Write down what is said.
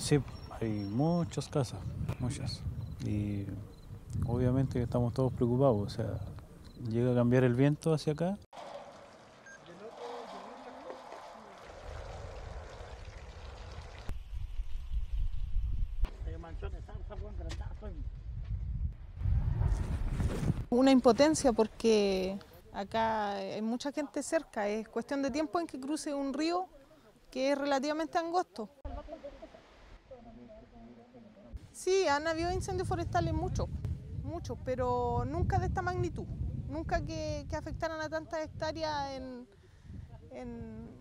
Sí, hay muchas casas, muchas. Y obviamente estamos todos preocupados, o sea, llega a cambiar el viento hacia acá. Una impotencia porque acá hay mucha gente cerca, es cuestión de tiempo en que cruce un río que es relativamente angosto. Sí, han habido incendios forestales muchos, pero nunca de esta magnitud, nunca que afectaran a tantas hectáreas en